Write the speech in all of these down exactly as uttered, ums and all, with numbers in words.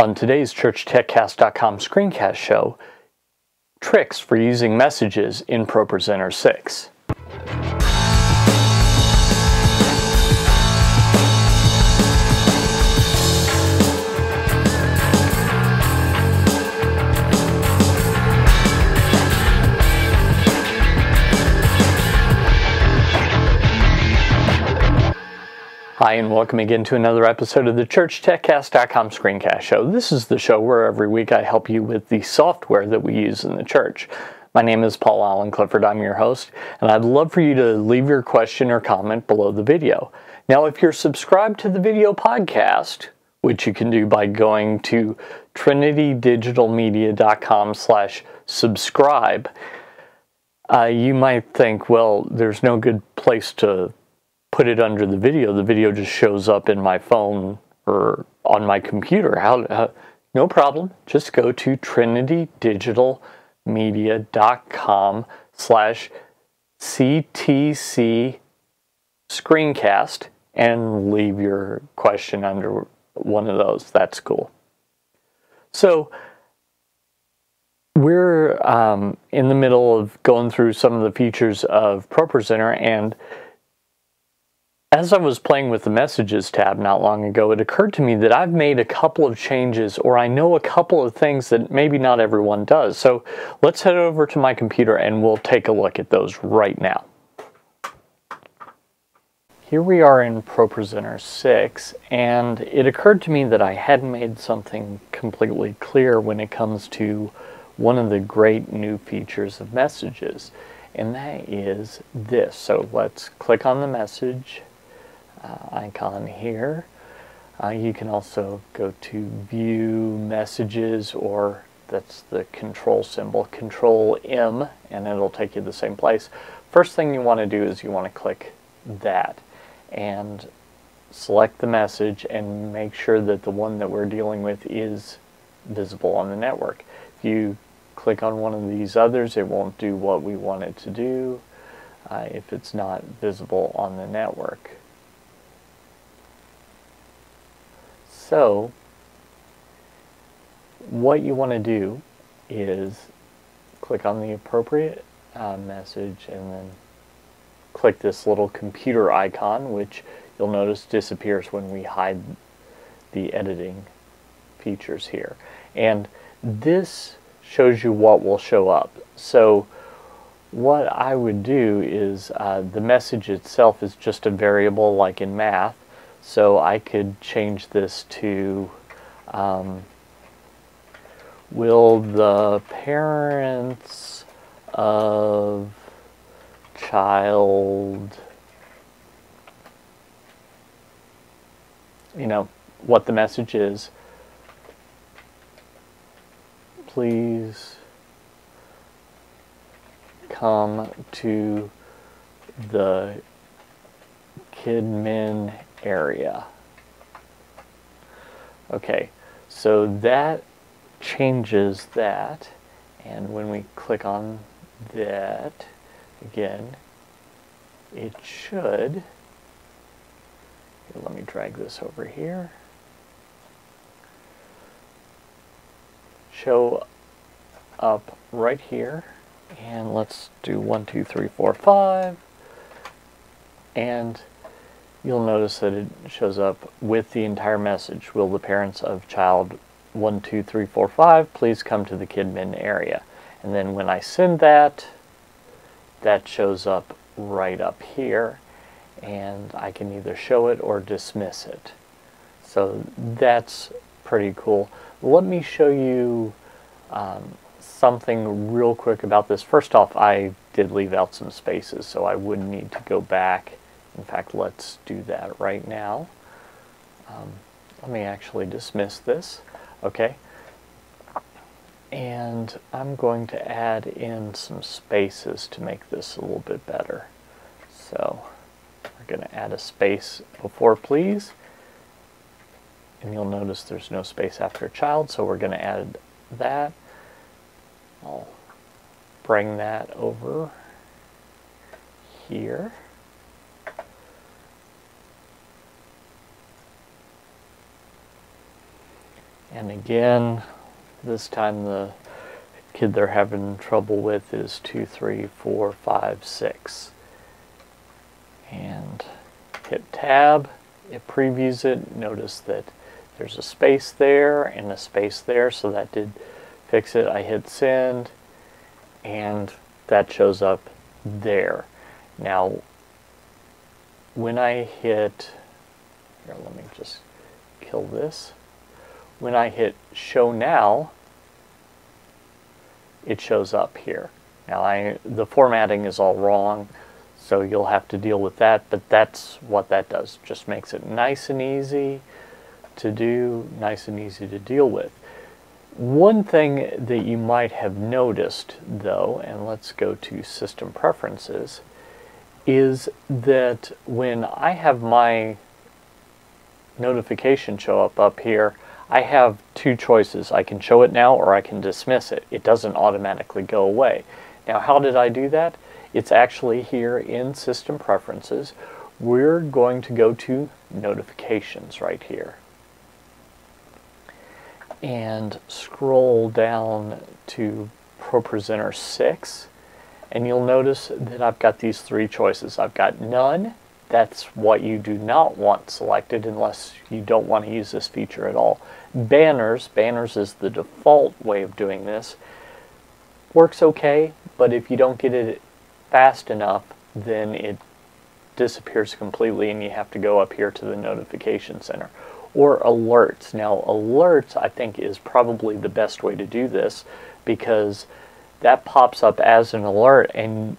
On today's Church Tech Cast dot com screencast show, tricks for using messages in ProPresenter six. Hi, and welcome again to another episode of the Church Tech Cast dot com Screencast Show. This is the show where every week I help you with the software that we use in the church. My name is Paul Alan Clifford. I'm your host, and I'd love for you to leave your question or comment below the video. Now, if you're subscribed to the video podcast, which you can do by going to Trinity Digital Media dot com slash subscribe, uh, you might think, well, there's no good place to put it under the video. The video just shows up in my phone or on my computer. How, how, no problem. Just go to Trinity Digital Media dot com slash C T C screencast and leave your question under one of those. That's cool. So we're um, in the middle of going through some of the features of ProPresenter, and as I was playing with the Messages tab not long ago, it occurred to me that I've made a couple of changes, or I know a couple of things that maybe not everyone does. So let's head over to my computer and we'll take a look at those right now. Here we are in ProPresenter six, and it occurred to me that I hadn't made something completely clear when it comes to one of the great new features of Messages, and that is this. So let's click on the message Uh, icon here. Uh, you can also go to view messages, or that's the control symbol, control M, and it'll take you to the same place. First thing you want to do is you want to click that and select the message and make sure that the one that we're dealing with is visible on the network. If you click on one of these others, it won't do what we want it to do uh, if it's not visible on the network. So what you want to do is click on the appropriate uh, message and then click this little computer icon, which you'll notice disappears when we hide the editing features here. And this shows you what will show up. So what I would do is uh, the message itself is just a variable like in math. So I could change this to, um, will the parents of child, you know, what the message is, please come to the Kidman area. Okay, so that changes that, and when we click on that again, it should, here, let me drag this over here, show up right here, and let's do one, two, three, four, five, and you'll notice that it shows up with the entire message. Will the parents of child one two three four five please come to the Kidman area? And then when I send that, that shows up right up here, and I can either show it or dismiss it. So that's pretty cool. Let me show you um, something real quick about this. First off, I did leave out some spaces, so I would need to go back. In fact, let's do that right now. Um, let me actually dismiss this. Okay. And I'm going to add in some spaces to make this a little bit better. So we're going to add a space before please. And you'll notice there's no space after child, so we're going to add that. I'll bring that over here. And again, this time the kid they're having trouble with is two, three, four, five, six. And hit tab, it previews it. Notice that there's a space there and a space there, so that did fix it. I hit send, and that shows up there. Now, when I hit, here, let me just kill this. When I hit show now, it shows up here. Now, I, the formatting is all wrong, so you'll have to deal with that, but that's what that does. Just makes it nice and easy to do, nice and easy to deal with. One thing that you might have noticed, though, and let's go to System Preferences, is that when I have my notification show up up here, I have two choices. I can show it now or I can dismiss it. It doesn't automatically go away. Now, how did I do that? It's actually here in System Preferences. We're going to go to Notifications right here and scroll down to ProPresenter six, and you'll notice that I've got these three choices. I've got none. That's what you do not want selected unless you don't want to use this feature at all. Banners, banners is the default way of doing this. Works okay, but if you don't get it fast enough, then it disappears completely and you have to go up here to the notification center. Or alerts. Now, alerts I think is probably the best way to do this, because that pops up as an alert and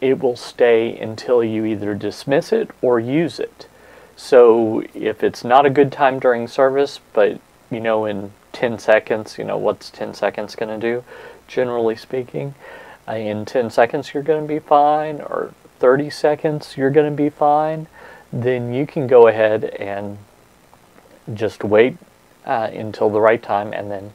it will stay until you either dismiss it or use it. So if it's not a good time during service, but you know, in ten seconds, you know, what's ten seconds going to do? Generally speaking, in ten seconds you're going to be fine, or thirty seconds you're going to be fine. Then you can go ahead and just wait uh, until the right time and then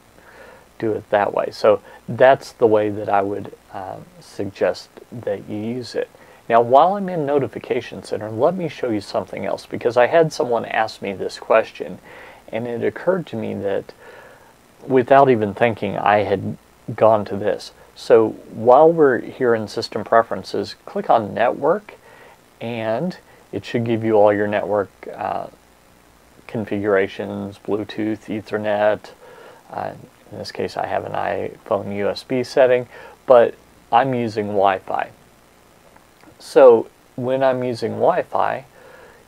do it that way. So that's the way that I would uh, suggest that you use it. Now, while I'm in Notification Center, let me show you something else, because I had someone ask me this question, and it occurred to me that without even thinking, I had gone to this. So while we're here in System Preferences, click on Network, and it should give you all your network uh, configurations, Bluetooth, Ethernet. Uh, in this case, I have an iPhone U S B setting, but I'm using Wi-Fi. So when I'm using Wi-Fi,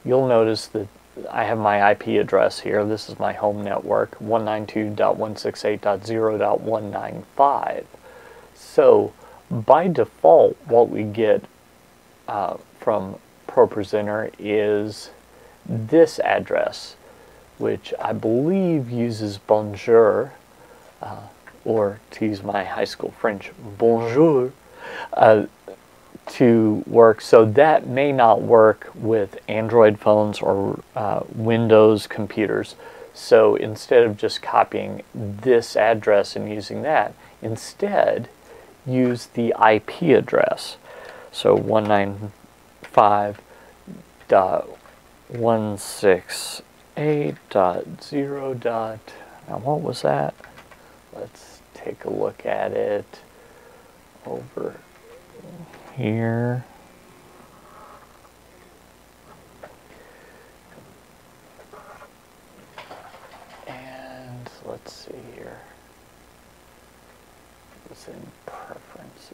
you'll notice that I have my I P address here. This is my home network, one ninety-two dot one sixty-eight dot zero dot one ninety-five. So by default, what we get uh, from ProPresenter is this address, which I believe uses Bonjour, uh, or to use my high school French, Bonjour, uh, to work. So that may not work with Android phones or uh, Windows computers. So instead of just copying this address and using that, instead use the I P address. So one ninety-five dot one sixty-eight dot zero dot, now what was that? Let's take a look at it over here. And let's see here. It was in preferences.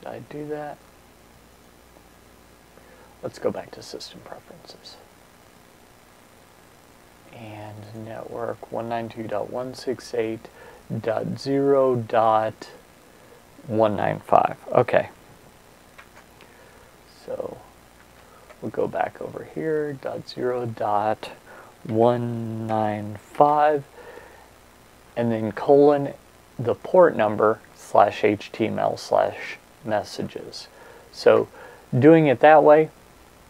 Did I do that? Let's go back to System Preferences. And network one ninety-two dot one sixty-eight dot zero dot one ninety-five. Okay. So we'll go back over here, dot zero dot one ninety-five, and then colon the port number slash H T M L slash messages. So doing it that way,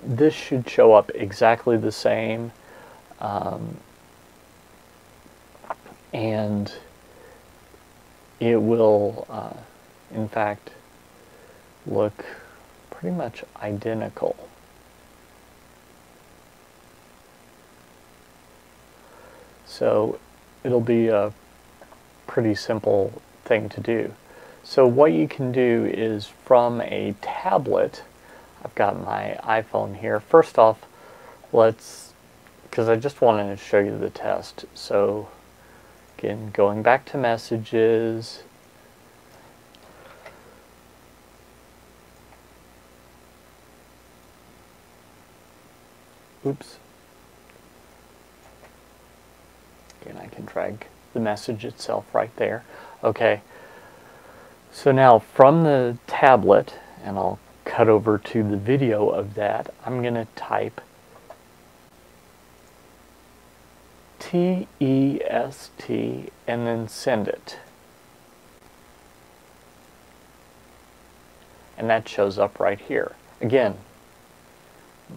this should show up exactly the same. Um, and it will, uh, in fact, look pretty much identical. So it'll be a pretty simple thing to do. So what you can do is from a tablet, I've got my iPhone here. First off, let's, because I just wanted to show you the test. So again, going back to messages, oops, again I can drag the message itself right there. Okay, so now from the tablet, and I'll cut over to the video of that, I'm going to type T E S T and then send it. And that shows up right here. Again,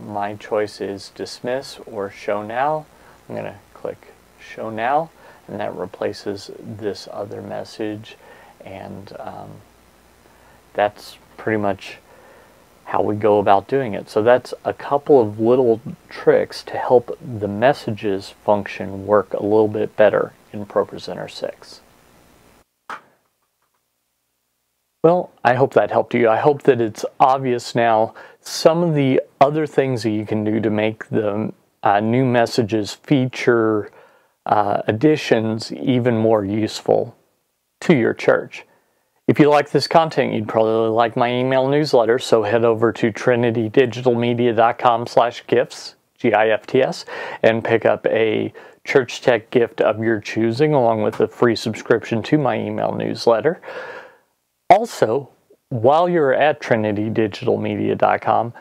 my choice is dismiss or show now. I'm going to click show now, and that replaces this other message, and um, that's pretty much how we go about doing it. So that's a couple of little tricks to help the messages function work a little bit better in ProPresenter six. Well, I hope that helped you. I hope that it's obvious now some of the other things that you can do to make the uh, new messages feature uh, additions even more useful to your church. If you like this content, you'd probably like my email newsletter, so head over to Trinity Digital Media dot com slash gifts, G I F T S, and pick up a Church Tech gift of your choosing, along with a free subscription to my email newsletter. Also, while you're at Trinity Digital Media dot com,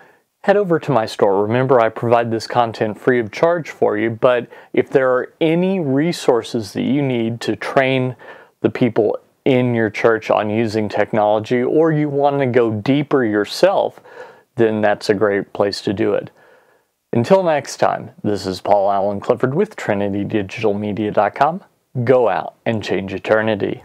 head over to my store. Remember, I provide this content free of charge for you, but if there are any resources that you need to train the people in your church on using technology, or you want to go deeper yourself, then that's a great place to do it. Until next time, this is Paul Alan Clifford with Trinity Digital Media dot com. Go out and change eternity.